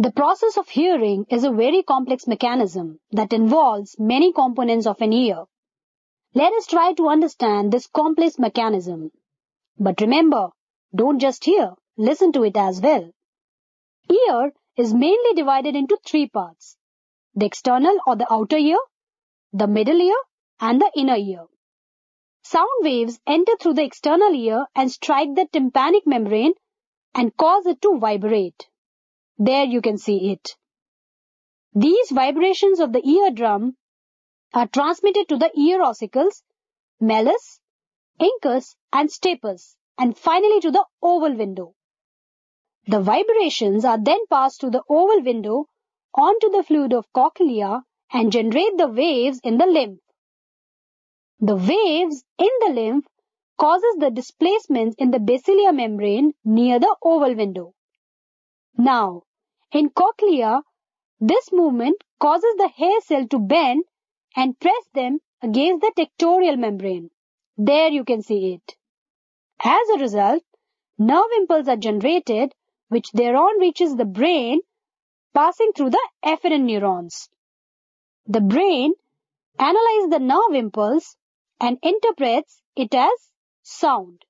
The process of hearing is a very complex mechanism that involves many components of an ear. Let us try to understand this complex mechanism. But remember, don't just hear, listen to it as well. Ear is mainly divided into three parts: the external or the outer ear, the middle ear, and the inner ear. Sound waves enter through the external ear and strike the tympanic membrane and cause it to vibrate. There you can see it. These vibrations of the eardrum are transmitted to the ear ossicles, malleus, incus, and stapes, and finally to the oval window. The vibrations are then passed through the oval window onto the fluid of cochlea and generate the waves in the lymph. The waves in the lymph causes the displacements in the basilar membrane near the oval window. Now, in cochlea, this movement causes the hair cell to bend and press them against the tectorial membrane. There you can see it. As a result, nerve impulses are generated, which thereon reaches the brain, passing through the afferent neurons. The brain analyzes the nerve impulse and interprets it as sound.